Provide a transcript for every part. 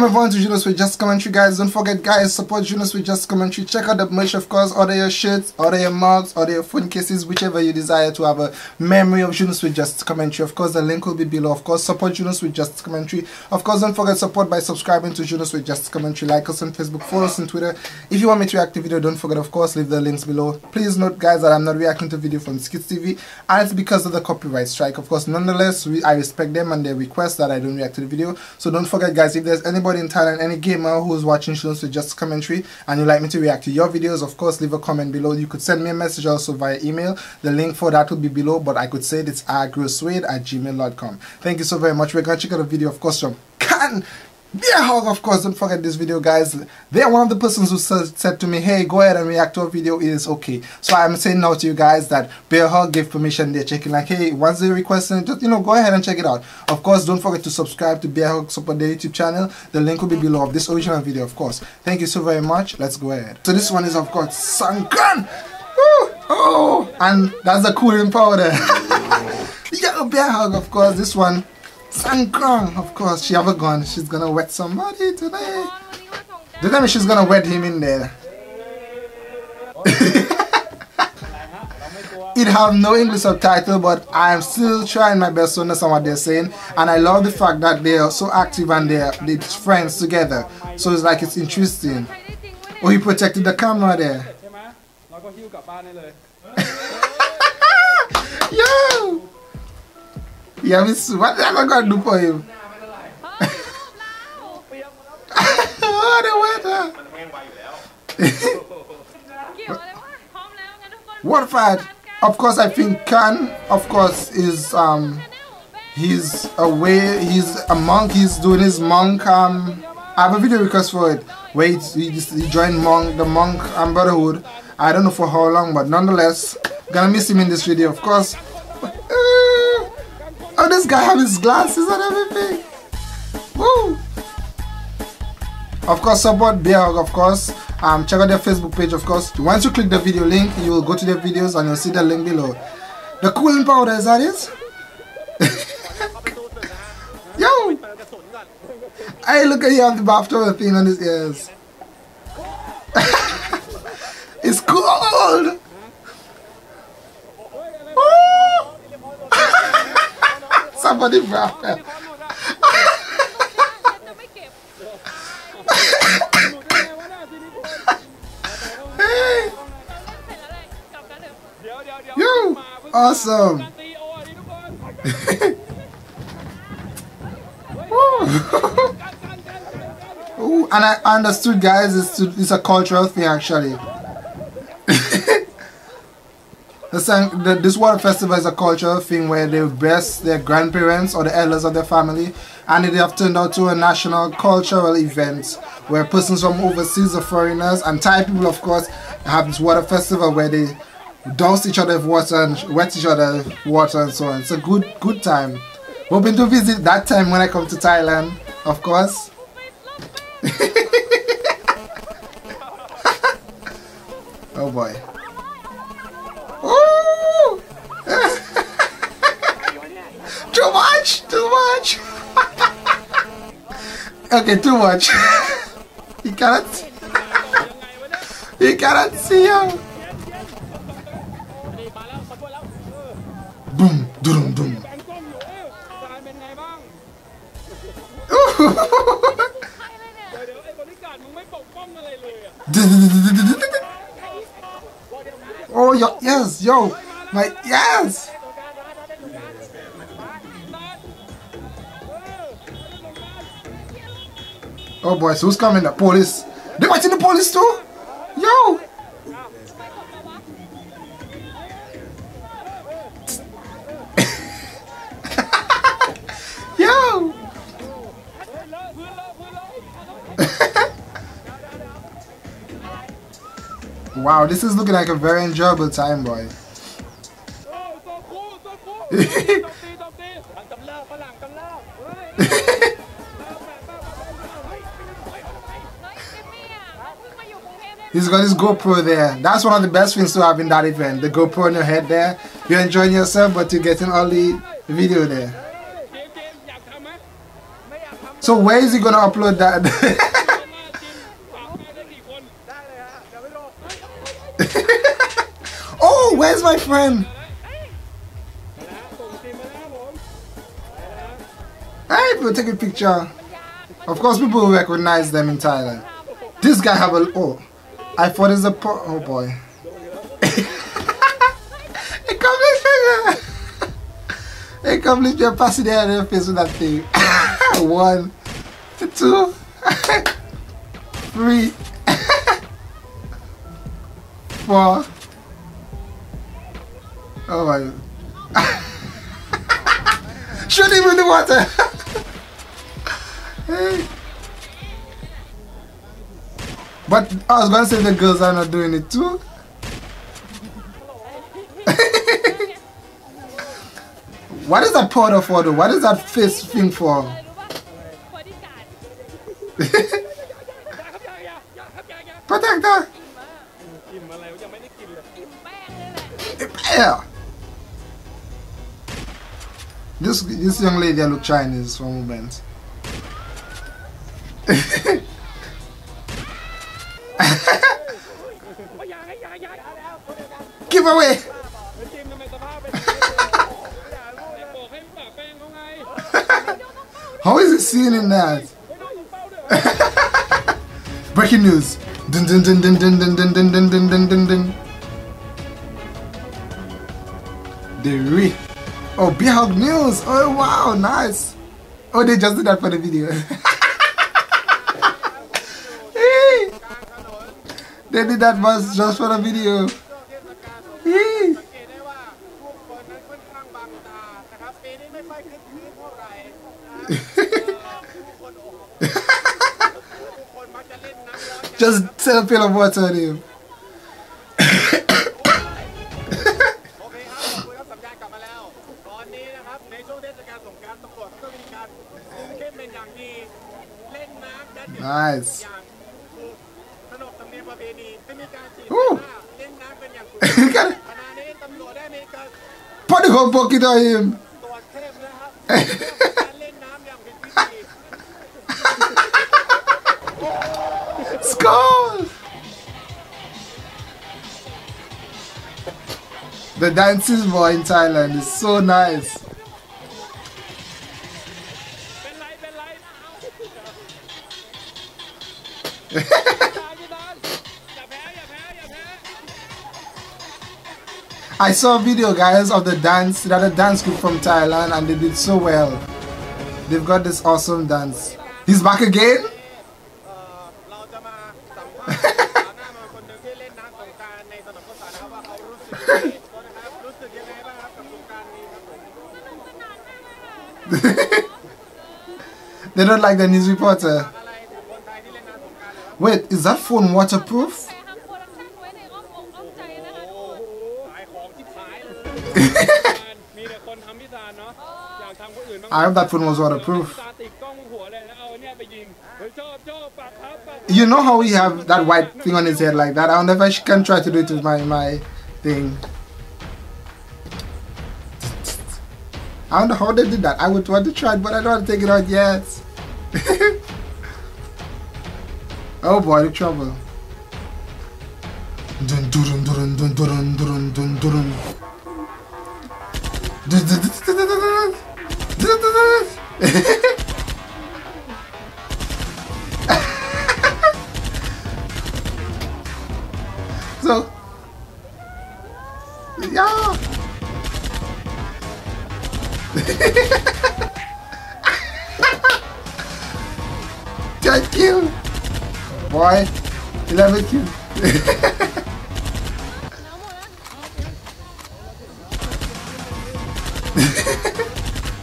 Welcome everyone to Junos with Just Commentary, guys. Don't forget, guys, support Junos with Just Commentary. Check out the merch, of course. Order your shirts, order your mugs, order your phone cases, whichever you desire to have a memory of Junos with Just Commentary. Of course, the link will be below. Of course, support Junos with Just Commentary. Of course, don't forget support by subscribing to Junos with Just Commentary. Like us on Facebook, follow us on Twitter. If you want me to react to video, don't forget, of course, leave the links below. Please note, guys, that I'm not reacting to video from Skits TV, and it's because of the copyright strike. Of course, nonetheless, I respect them and their request that I don't react to the video. So don't forget, guys, if there's anybody in Thailand, any gamer who's watching Junos with Just Commentary and you'd like me to react to your videos, of course, leave a comment below. You could send me a message also via email. The link for that will be below, but I could say it's agrosuede@gmail.com. Thank you so very much. We're going to check out a video, of course, from Khan BEAR HUG. Of course, don't forget this video, guys. They're one of the persons who said to me, hey, go ahead and react to a video, it is okay. So I'm saying now to you guys that BEAR HUG gave permission. They're checking like, hey, once they request it, just, you know, go ahead and check it out. Of course, don't forget to subscribe to BEAR HUG, support their YouTube channel. The link will be below of this original video, of course. Thank you so very much. Let's go ahead. So this one is, of course, Sangkong. Oh, and that's the cooling powder. Yeah, BEAR HUG, of course, this one. Sangkong, of course, she have a gun. She's gonna wet somebody today. Did I mean she's gonna wet him in there? It have no English subtitle, but I am still trying my best to understand what they're saying. And I love the fact that they are so active and they're friends together. So it's like it's interesting. Oh, he protected the camera there. Yo. Yeah, miss, what am I gonna do for him? Oh, the weather! What fight? Of course, I think Khan, of course, is he's away. He's a monk. He's doing his monk. I have a video request for it. Wait, he joined monk, the monk brotherhood. I don't know for how long, but nonetheless, gonna miss him in this video, of course. Oh, this guy has his glasses and everything. Woo! Of course, support BEAR HUG, of course. Check out their Facebook page, of course. Once you click the video link, you will go to their videos and you'll see the link below. The cooling powder, is that it? Yo! Hey, look at you have the bathtub thing on his ears. It's cold! Somebody brought her. Hey. You awesome. Ooh, and I understood, guys, it's a cultural thing actually. This water festival is a cultural thing where they bless their grandparents or the elders of their family, and it have turned out to a national cultural event where persons from overseas or foreigners and Thai people, of course, have this water festival where they douse each other with water and wet each other with water and so on. It's a good time. Hoping to visit that time when I come to Thailand, of course. Oh boy. Too much. Okay, too much. You cannot. You cannot see him. Boom, doom, doom. Oh, yo, yes, yo, my yes. Oh boy, so who's coming? The police. They watching the police too? Yo! Yo! Wow, this is looking like a very enjoyable time, boy. He's got his GoPro there. That's one of the best things to have in that event. The GoPro on your head there. You're enjoying yourself, but you're getting all the video there. So where is he gonna upload that? Oh, where's my friend? Hey, people, take a picture. Of course, people will recognize them in Thailand. This guy have a... Oh, I thought it's a... Oh, boy. They completely passing their head in their face with that thing. 1, 2, 3, 4. Oh my God. Shoot him in the water. Hey. But I was gonna say the girls are not doing it too. What is that powder for though? What is that face thing for? Protector! Yeah. This young lady look Chinese for a moment. Give away! How is he seeing in that? Breaking news. Dun dun dun dun dun dun dun dun dun dun dun dun. Oh, Bearhug news. Oh wow, nice. Oh, they just did that for the video. Hey. They did that bus just for the video. Hey. Just set a pail of water on him. Nice. Ooh. Put the whole bucket on him. Skull! The dances boy in Thailand is so nice. I saw a video, guys, of the dance, that a dance group from Thailand, and they did so well. They've got this awesome dance. He's back again? They don't like the news reporter. Wait, is that phone waterproof? I hope that phone was waterproof. You know how we have that white thing on his head like that? I wonder if I can try to do it with my thing. I wonder how they did that. I would want to try it, but I don't want to take it out yet. Oh boy, the trouble. So, yeah. Thank you. Boy, 11 kills.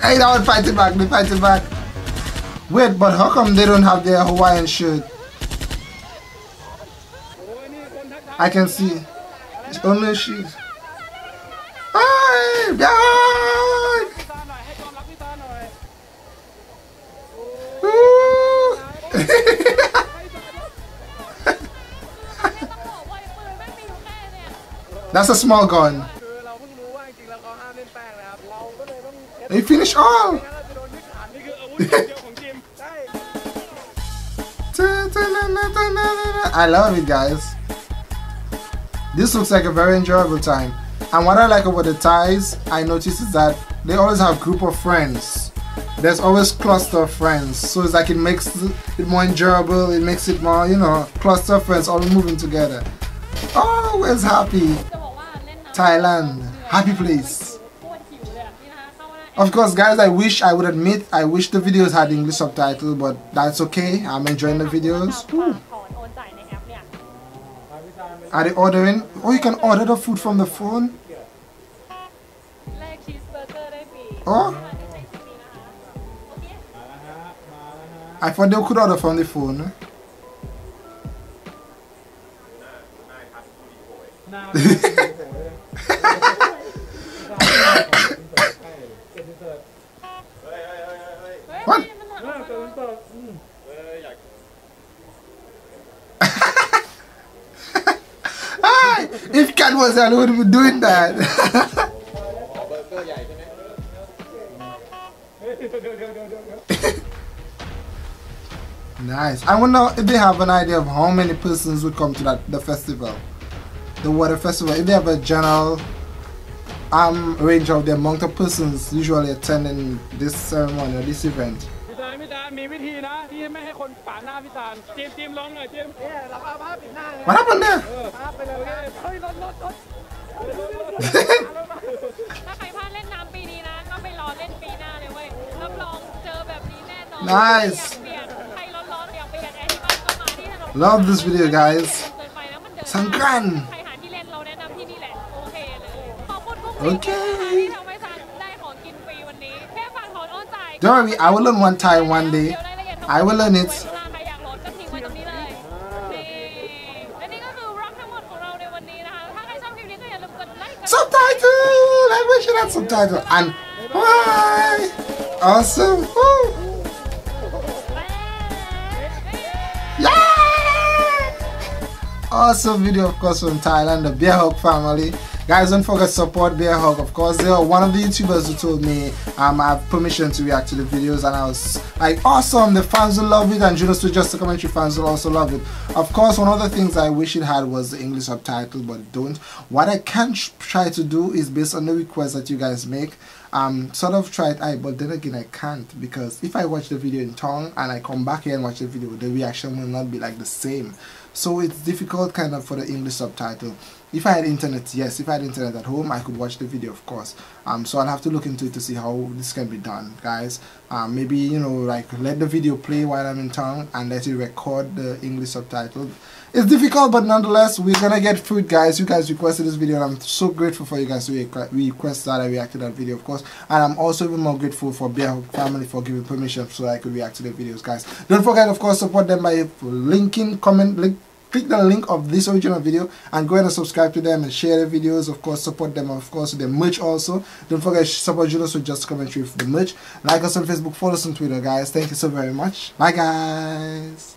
Hey, now fight it back, they fight it back. Wait, but how come they don't have their Hawaiian shirt? I can see. It's only she. Hey, dog! That's a small gun. They finish all. I love it, guys. This looks like a very enjoyable time. And what I like about the Thais, I notice, is that they always have group of friends. There's always cluster of friends, so it's like it makes it more enjoyable. It makes it more, you know, cluster of friends all moving together. Always happy. Thailand, happy place. Of course, guys, I wish I would admit, I wish the videos had English subtitles, but that's okay. I'm enjoying the videos. Ooh. Are they ordering? Oh, you can order the food from the phone. Oh. I thought they could order from the phone. What? If Kat was there, I would be doing that. Nice. I wonder if they have an idea of how many persons would come to the festival, the water festival. If they have a general range of the amount of persons usually attending this ceremony or this event. What happened there? Nice. Love this video, guys. Sangkran. Okay. Don't worry, I will learn one Thai one day. I will learn it. Subtitle! I wish it had subtitle. And bye! Awesome! Woo. Awesome video, of course, from Thailand, the Bearhug family. Guys, don't forget to support Bearhug. Of course, they are one of the YouTubers who told me I have permission to react to the videos, and I was like, awesome, the fans will love it, and Junos with just commentary fans will also love it. Of course, one of the things I wish it had was the English subtitle, but don't. What I can try to do is, based on the requests that you guys make, sort of try it out, but then again I can't, because if I watch the video in tongue and I come back here and watch the video, the reaction will not be like the same. So it's difficult kind of for the English subtitle. If I had internet, yes, if I had internet at home, I could watch the video, of course. So I'll have to look into it to see how this can be done, guys. Maybe, you know, like let the video play while I'm in tongue and let it record the English subtitle. It's difficult, but nonetheless, we're gonna get through it, guys. You guys requested this video, and I'm so grateful for you guys to request that I react to that video, of course. And I'm also even more grateful for Bearhug family for giving permission so I could react to their videos, guys. Don't forget, of course, support them by linking, click the link of this original video and go ahead and subscribe to them and share their videos. Of course, support them, of course, with their merch also. Don't forget to support Junos with just commentary for the merch. Like us on Facebook, follow us on Twitter, guys. Thank you so very much. Bye, guys.